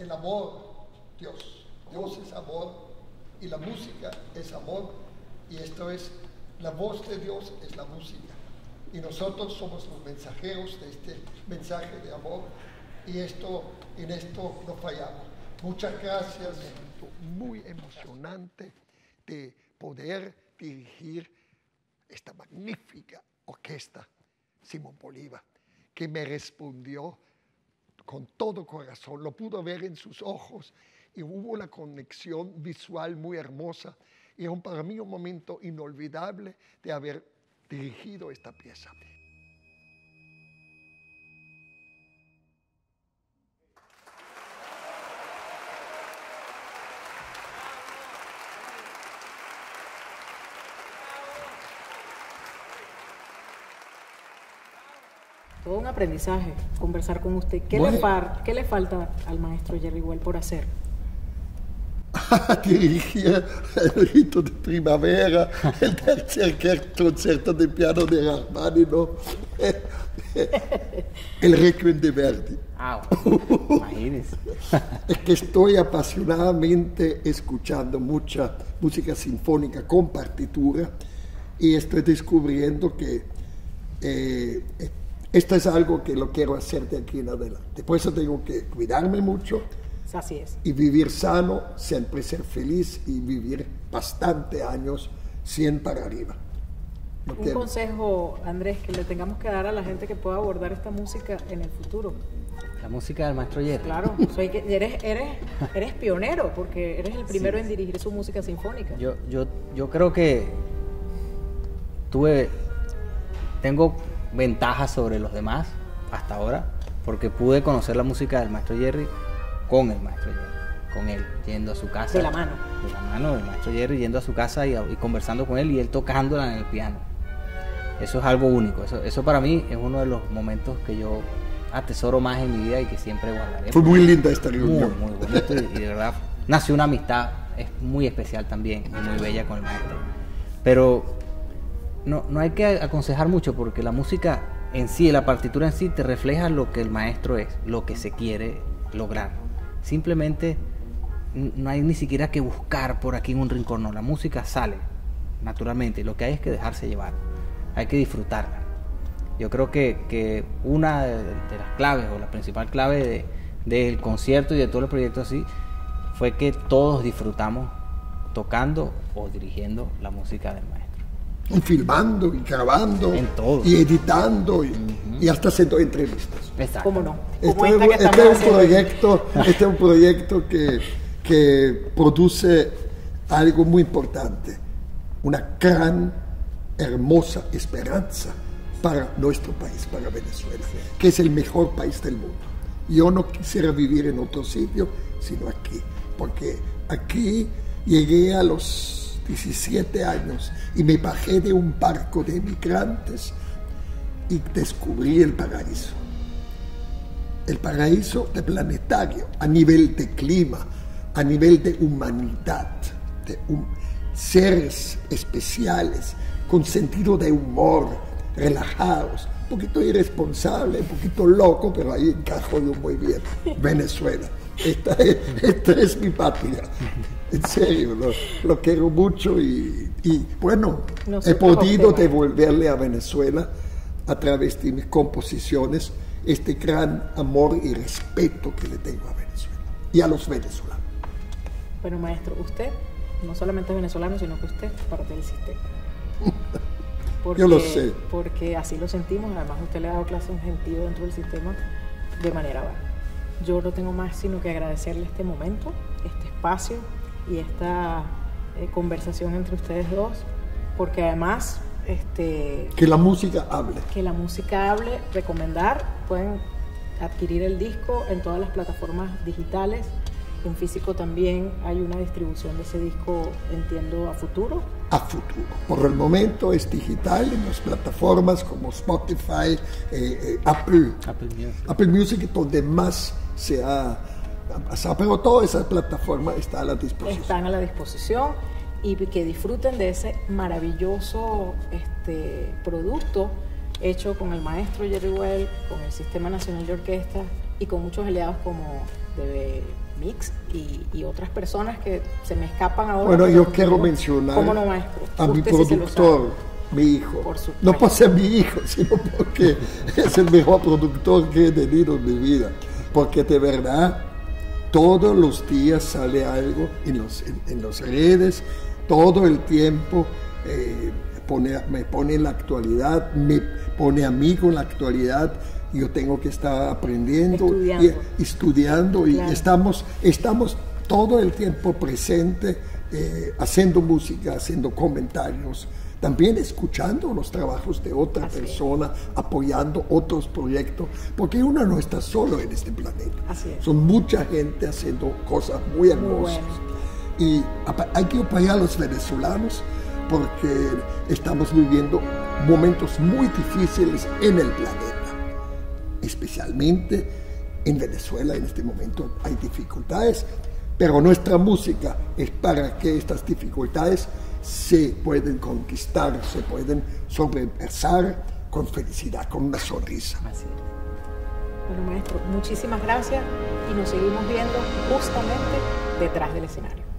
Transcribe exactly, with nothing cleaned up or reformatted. el amor, Dios. Dios es amor y la música es amor, y esto es, la voz de Dios es la música. Y nosotros somos los mensajeros de este mensaje de amor, y esto, en esto no fallamos. Muchas gracias. Muy emocionante de poder dirigir esta magnífica orquesta Simón Bolívar, que me respondió con todo corazón, lo pudo ver en sus ojos y hubo una conexión visual muy hermosa, y es para mí un momento inolvidable de haber dirigido esta pieza. Todo un aprendizaje conversar con usted. ¿Qué, bueno. le, far, ¿qué le falta al maestro Gerry Weil por hacer? Dirigía el Rito de Primavera, el tercer concierto de piano de Rachmaninov, el Requiem de Verdi. Ah, bueno. Imagínese. Es que estoy apasionadamente escuchando mucha música sinfónica con partitura, y estoy descubriendo que eh, esto es algo que lo quiero hacer de aquí en adelante. Por eso tengo que cuidarme mucho. Así es. Y vivir sano, siempre ser feliz y vivir bastante años, cien para arriba. ¿No Un quiero? consejo, Andrés, que le tengamos que dar a la gente que pueda abordar esta música en el futuro. La música del maestro Gerry. Claro, soy, eres, eres, eres pionero, porque eres el primero sí. en dirigir su música sinfónica. Yo, yo, yo creo que tuve, tengo... ventajas sobre los demás hasta ahora, porque pude conocer la música del maestro Gerry con el maestro Gerry, con él yendo a su casa de la mano, de la mano del maestro Gerry, yendo a su casa y, y conversando con él y él tocándola en el piano. Eso es algo único. Eso, eso para mí es uno de los momentos que yo atesoro más en mi vida y que siempre guardaré. Fue muy linda esta reunión, muy, muy bonito, y, y de verdad nació una amistad es muy especial también y muy bella con el maestro. Pero No, no hay que aconsejar mucho, porque la música en sí, la partitura en sí, te refleja lo que el maestro es, lo que se quiere lograr. Simplemente no hay ni siquiera que buscar por aquí en un rincón, no. La música sale naturalmente, lo que hay es que dejarse llevar, hay que disfrutarla. Yo creo que, que una de, de las claves, o la principal clave de, del concierto y de todo el proyecto así, fue que todos disfrutamos tocando o dirigiendo la música del maestro. Y filmando, y grabando, en todo. Y editando, y, uh-huh. y hasta haciendo entrevistas. Exacto. ¿Cómo no? Como este, que este, es un proyecto, este es un proyecto que, que produce algo muy importante, una gran, hermosa esperanza para nuestro país, para Venezuela, que es el mejor país del mundo. Yo no quisiera vivir en otro sitio, sino aquí, porque aquí llegué a los diecisiete años y me bajé de un barco de emigrantes y descubrí el paraíso. El paraíso de planetario, a nivel de clima, a nivel de humanidad, de hum seres especiales, con sentido de humor, relajados, un poquito irresponsable, un poquito loco, pero ahí encajo yo muy bien. Venezuela. Esta es, esta es mi patria. En serio, lo, lo quiero mucho y, y bueno, no he podido devolverle a Venezuela a través de mis composiciones este gran amor y respeto que le tengo a Venezuela y a los venezolanos. Bueno, maestro, usted no solamente es venezolano, sino que usted es parte del sistema. Porque, yo lo sé. Porque así lo sentimos. Además, usted le ha dado clase a un gentío dentro del sistema de manera válida. Yo no tengo más sino que agradecerle este momento, este espacio y esta eh, conversación entre ustedes dos, porque además... Este, que la música hable. Que la música hable, recomendar, pueden adquirir el disco en todas las plataformas digitales, en físico también hay una distribución de ese disco, entiendo, a futuro. A futuro. Por el momento es digital en las plataformas como Spotify, eh, eh, Apple, Apple Music. Apple Music, donde más se ha... Pero todas esas plataformas están a la disposición. Están a la disposición y que disfruten de ese maravilloso este, producto hecho con el maestro Gerry Weil, con el Sistema Nacional de Orquesta y con muchos aliados como de B Mix y, y otras personas que se me escapan ahora. Bueno, yo no quiero mencionar ¿cómo no, maestro? a mi productor, si mi hijo. No por ser mi hijo, sino porque es el mejor productor que he tenido en mi vida. Porque de verdad, todos los días sale algo en las en, en los redes, todo el tiempo eh, pone, me pone en la actualidad, me pone a mí con la actualidad. Yo tengo que estar aprendiendo, estudiando, y, estudiando claro. y estamos, estamos todo el tiempo presente, eh, haciendo música, haciendo comentarios, también escuchando los trabajos de otra Así persona, es. apoyando otros proyectos, porque uno no está solo en este planeta. Así es. Son mucha gente haciendo cosas muy hermosas. Muy bueno. Y hay que apoyar a los venezolanos porque estamos viviendo momentos muy difíciles en el planeta. Especialmente en Venezuela en este momento hay dificultades, pero nuestra música es para que estas dificultades se pueden conquistar, se pueden sobrepasar con felicidad, con una sonrisa. Así es. Bueno, maestro, muchísimas gracias y nos seguimos viendo justamente detrás del escenario.